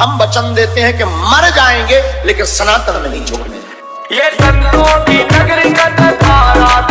हम वचन देते हैं कि मर जाएंगे लेकिन सनातन में नहीं छोड़ेंगे। ये संतों की नगरी का नजारा